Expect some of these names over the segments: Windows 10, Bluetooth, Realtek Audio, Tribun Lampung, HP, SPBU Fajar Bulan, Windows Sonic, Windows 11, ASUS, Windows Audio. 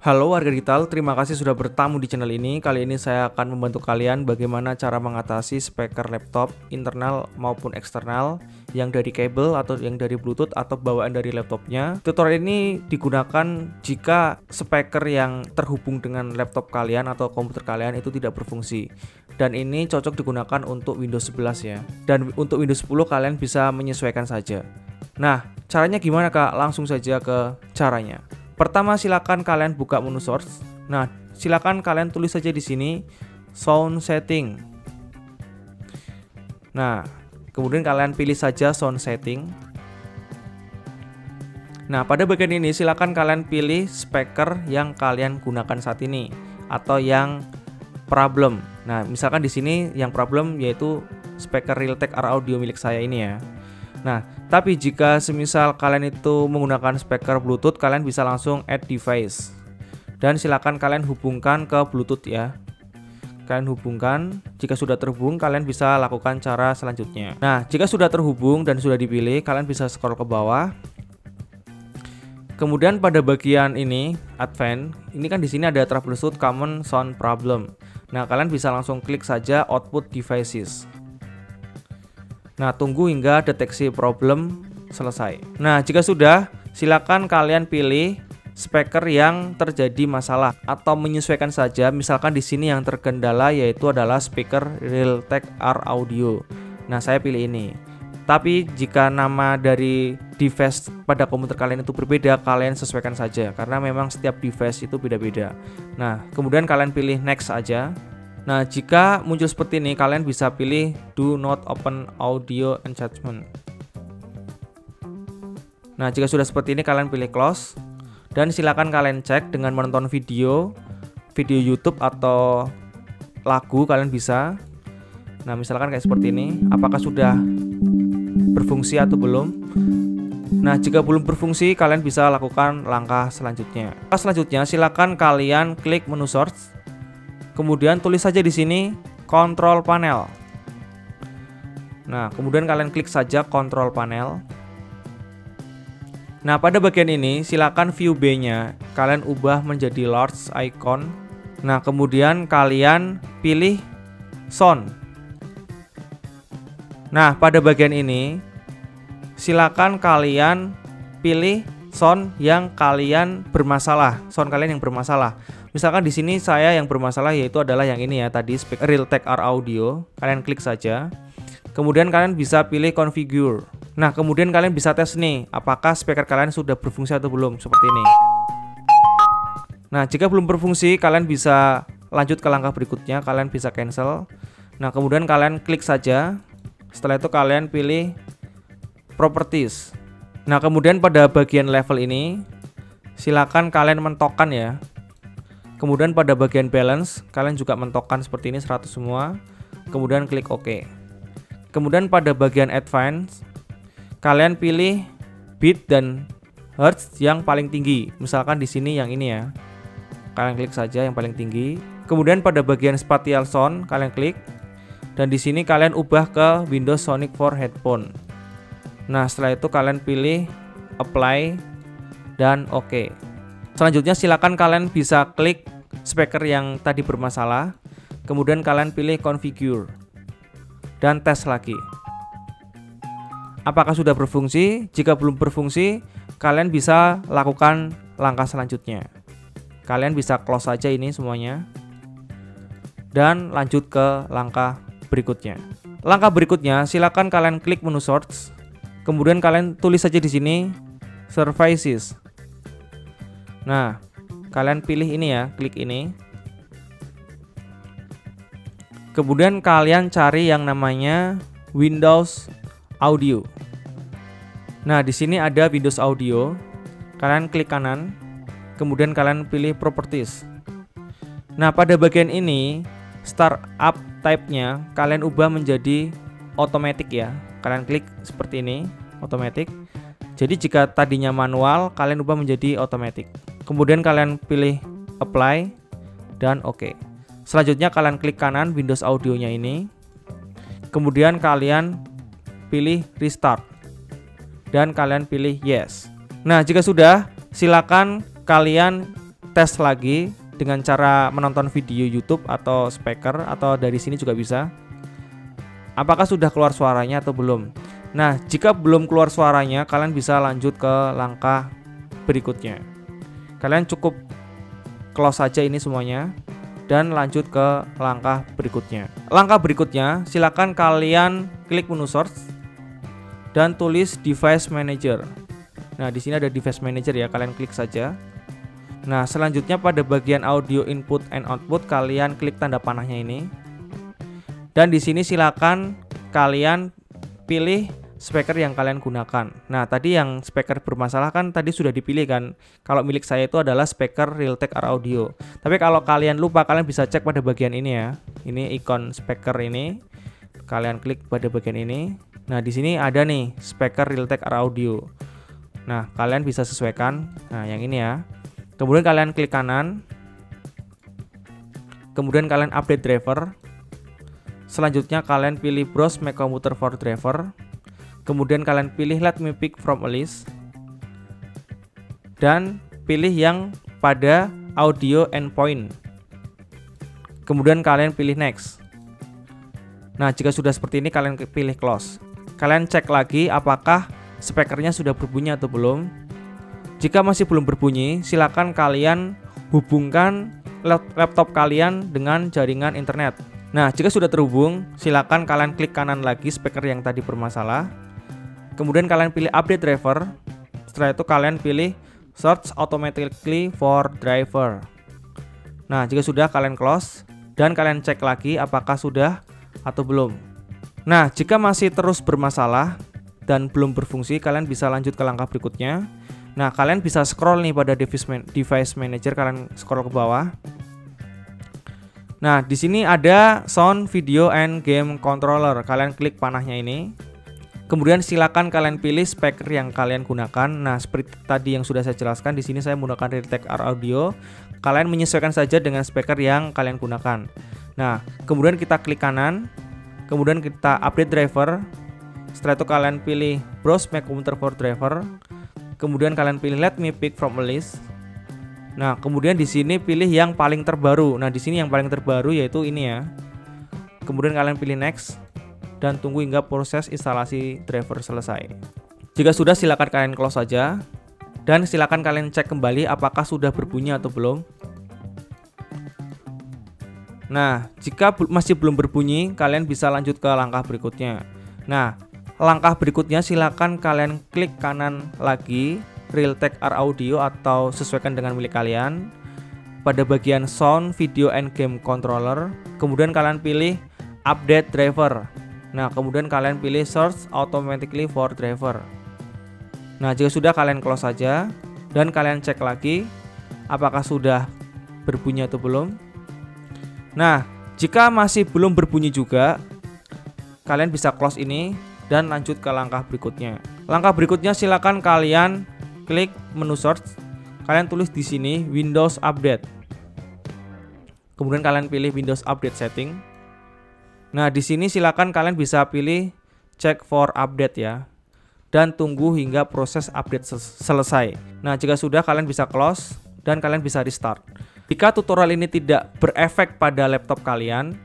Halo warga digital, terima kasih sudah bertamu di channel ini. Kali ini saya akan membantu kalian bagaimana cara mengatasi speaker laptop internal maupun eksternal yang dari kabel atau yang dari bluetooth atau bawaan dari laptopnya. Tutorial ini digunakan jika speaker yang terhubung dengan laptop kalian atau komputer kalian itu tidak berfungsi. Dan ini cocok digunakan untuk Windows 11 ya. Dan untuk Windows 10 kalian bisa menyesuaikan saja. Nah, caranya gimana Kak? Langsung saja ke caranya. Pertama, silakan kalian buka menu source. Nah, silakan kalian tulis saja di sini sound setting. Nah, kemudian kalian pilih saja sound setting. Nah, pada bagian ini silakan kalian pilih speaker yang kalian gunakan saat ini atau yang problem. Nah, misalkan di sini yang problem yaitu speaker Realtek Audio milik saya ini ya. Nah, tapi jika semisal kalian itu menggunakan speaker Bluetooth, kalian bisa langsung add device. Dan silakan kalian hubungkan ke Bluetooth ya. Kalian hubungkan, jika sudah terhubung kalian bisa lakukan cara selanjutnya. Nah, jika sudah terhubung dan sudah dipilih, kalian bisa scroll ke bawah. Kemudian pada bagian ini, Advanced, ini kan di sini ada Troubleshoot Common Sound Problem. Nah, kalian bisa langsung klik saja Output Devices. Nah, tunggu hingga deteksi problem selesai. Nah, jika sudah, silakan kalian pilih speaker yang terjadi masalah atau menyesuaikan saja. Misalkan di sini yang terkendala yaitu adalah speaker Realtek Audio. Nah, saya pilih ini. Tapi jika nama dari device pada komputer kalian itu berbeda, kalian sesuaikan saja karena memang setiap device itu beda-beda. Nah, kemudian kalian pilih next aja. Nah, jika muncul seperti ini, kalian bisa pilih Do Not Open Audio Enhancement. Nah, jika sudah seperti ini, kalian pilih Close. Dan silakan kalian cek dengan menonton video YouTube atau lagu, kalian bisa. Nah, misalkan kayak seperti ini, apakah sudah berfungsi atau belum? Nah, jika belum berfungsi, kalian bisa lakukan langkah selanjutnya. Langkah selanjutnya, silakan kalian klik menu Source. Kemudian tulis saja di sini kontrol panel. Nah, kemudian kalian klik saja kontrol panel. Nah, pada bagian ini silakan view B-nya kalian ubah menjadi large icon. Nah, kemudian kalian pilih sound. Nah, pada bagian ini silakan kalian pilih sound yang kalian bermasalah, Misalkan di sini saya yang bermasalah yaitu adalah yang ini ya, tadi speaker Realtek Audio. Kalian klik saja. Kemudian kalian bisa pilih configure. Nah, kemudian kalian bisa tes nih, apakah speaker kalian sudah berfungsi atau belum seperti ini. Nah, jika belum berfungsi, kalian bisa lanjut ke langkah berikutnya, kalian bisa cancel. Nah, kemudian kalian klik saja. Setelah itu kalian pilih properties. Nah, kemudian pada bagian level ini silakan kalian mentokkan ya. Kemudian pada bagian balance, kalian juga mentokkan seperti ini 100 semua. Kemudian klik OK. Kemudian pada bagian advance, kalian pilih bit dan hertz yang paling tinggi. Misalkan di sini yang ini ya. Kalian klik saja yang paling tinggi. Kemudian pada bagian spatial sound, kalian klik. Dan di sini kalian ubah ke Windows Sonic for headphone. Nah, setelah itu kalian pilih apply dan OK. Selanjutnya silakan kalian bisa klik speaker yang tadi bermasalah. Kemudian kalian pilih configure dan tes lagi. Apakah sudah berfungsi? Jika belum berfungsi, kalian bisa lakukan langkah selanjutnya. Kalian bisa close saja ini semuanya. Dan lanjut ke langkah berikutnya. Langkah berikutnya silakan kalian klik menu source. Kemudian kalian tulis saja di sini services. Nah, kalian pilih ini ya, klik ini. Kemudian kalian cari yang namanya Windows Audio. Nah, di sini ada Windows Audio. Kalian klik kanan, kemudian kalian pilih Properties. Nah, pada bagian ini Startup Type-nya kalian ubah menjadi Automatic ya. Kalian klik seperti ini, Automatic. Jadi jika tadinya manual, kalian ubah menjadi automatic. Kemudian kalian pilih apply dan OK. Selanjutnya kalian klik kanan Windows Audio-nya ini. Kemudian kalian pilih restart. Dan kalian pilih yes. Nah, jika sudah, silakan kalian tes lagi dengan cara menonton video YouTube atau speaker, atau dari sini juga bisa, apakah sudah keluar suaranya atau belum. Nah, jika belum keluar suaranya, kalian bisa lanjut ke langkah berikutnya. Kalian cukup close saja ini semuanya dan lanjut ke langkah berikutnya. Langkah berikutnya, silakan kalian klik menu search dan tulis device manager. Nah, di sini ada device manager ya, kalian klik saja. Nah, selanjutnya pada bagian audio input and output, kalian klik tanda panahnya ini. Dan di sini silakan kalian pilih speaker yang kalian gunakan. Nah, tadi yang speaker bermasalah kan tadi sudah dipilih kan. Kalau milik saya itu adalah speaker Realtek Audio. Tapi kalau kalian lupa, kalian bisa cek pada bagian ini ya. Ini ikon speaker ini. Kalian klik pada bagian ini. Nah, di sini ada nih speaker Realtek Audio. Nah, kalian bisa sesuaikan. Nah, yang ini ya. Kemudian kalian klik kanan. Kemudian kalian update driver. Selanjutnya kalian pilih browse my computer for driver. Kemudian kalian pilih let me pick from a list dan pilih yang pada audio endpoint. Kemudian kalian pilih next. Nah, jika sudah seperti ini, kalian pilih close. Kalian cek lagi apakah speakernya sudah berbunyi atau belum. Jika masih belum berbunyi, silakan kalian hubungkan laptop kalian dengan jaringan internet. Nah, jika sudah terhubung, silakan kalian klik kanan lagi speaker yang tadi bermasalah. Kemudian kalian pilih update driver. Setelah itu kalian pilih search automatically for driver. Nah, jika sudah, kalian close dan kalian cek lagi apakah sudah atau belum. Nah, jika masih terus bermasalah dan belum berfungsi, kalian bisa lanjut ke langkah berikutnya. Nah, kalian bisa scroll nih pada device manager, kalian scroll ke bawah. Nah, di sini ada sound, video, and game controller. Kalian klik panahnya ini. Kemudian silakan kalian pilih speaker yang kalian gunakan. Nah, seperti tadi yang sudah saya jelaskan, di sini saya menggunakan Realtek Audio. Kalian menyesuaikan saja dengan speaker yang kalian gunakan. Nah, kemudian kita klik kanan. Kemudian kita update driver. Setelah itu kalian pilih browse my computer for driver. Kemudian kalian pilih let me pick from a list. Nah, kemudian di sini pilih yang paling terbaru. Nah, di sini yang paling terbaru yaitu ini ya. Kemudian kalian pilih next dan tunggu hingga proses instalasi driver selesai. Jika sudah, silakan kalian close saja dan silakan kalian cek kembali apakah sudah berbunyi atau belum. Nah, jika masih belum berbunyi, kalian bisa lanjut ke langkah berikutnya. Nah, langkah berikutnya silakan kalian klik kanan lagi Realtek Audio atau sesuaikan dengan milik kalian pada bagian sound, video, and game controller. Kemudian kalian pilih update driver. Nah, kemudian kalian pilih search automatically for driver. Nah, jika sudah, kalian close saja dan kalian cek lagi apakah sudah berbunyi atau belum. Nah, jika masih belum berbunyi juga, kalian bisa close ini dan lanjut ke langkah berikutnya. Langkah berikutnya silakan kalian klik menu search, kalian tulis di sini Windows Update. Kemudian kalian pilih Windows Update Setting. Nah, di sini silakan kalian bisa pilih check for update ya. Dan tunggu hingga proses update selesai. Nah, jika sudah, kalian bisa close dan kalian bisa restart. Jika tutorial ini tidak berefek pada laptop kalian,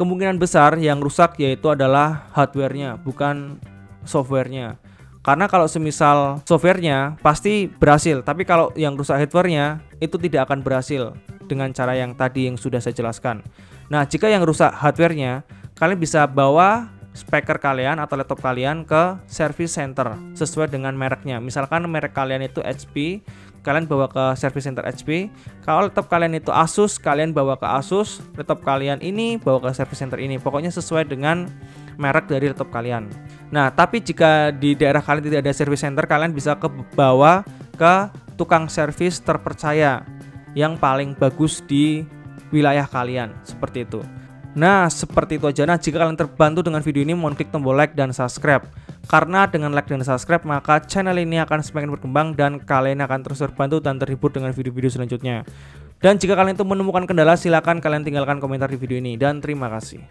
kemungkinan besar yang rusak yaitu adalah hardware-nya, bukan software-nya. Karena kalau semisal softwarenya pasti berhasil, tapi kalau yang rusak hardwarenya itu tidak akan berhasil dengan cara yang tadi yang sudah saya jelaskan. Nah, jika yang rusak hardwarenya, kalian bisa bawa speaker kalian atau laptop kalian ke service center sesuai dengan mereknya. Misalkan merek kalian itu HP, kalian bawa ke service center HP. Kalau laptop kalian itu ASUS, kalian bawa ke ASUS. Laptop kalian ini bawa ke service center ini. Pokoknya sesuai dengan merek dari laptop kalian. Nah, tapi jika di daerah kalian tidak ada service center, kalian bisa bawa ke tukang servis terpercaya yang paling bagus di wilayah kalian, seperti itu. Nah, seperti itu aja. Nah, jika kalian terbantu dengan video ini, mohon klik tombol like dan subscribe. Karena dengan like dan subscribe, maka channel ini akan semakin berkembang dan kalian akan terus terbantu dan terhibur dengan video-video selanjutnya. Dan jika kalian itu menemukan kendala, silakan kalian tinggalkan komentar di video ini. Dan terima kasih.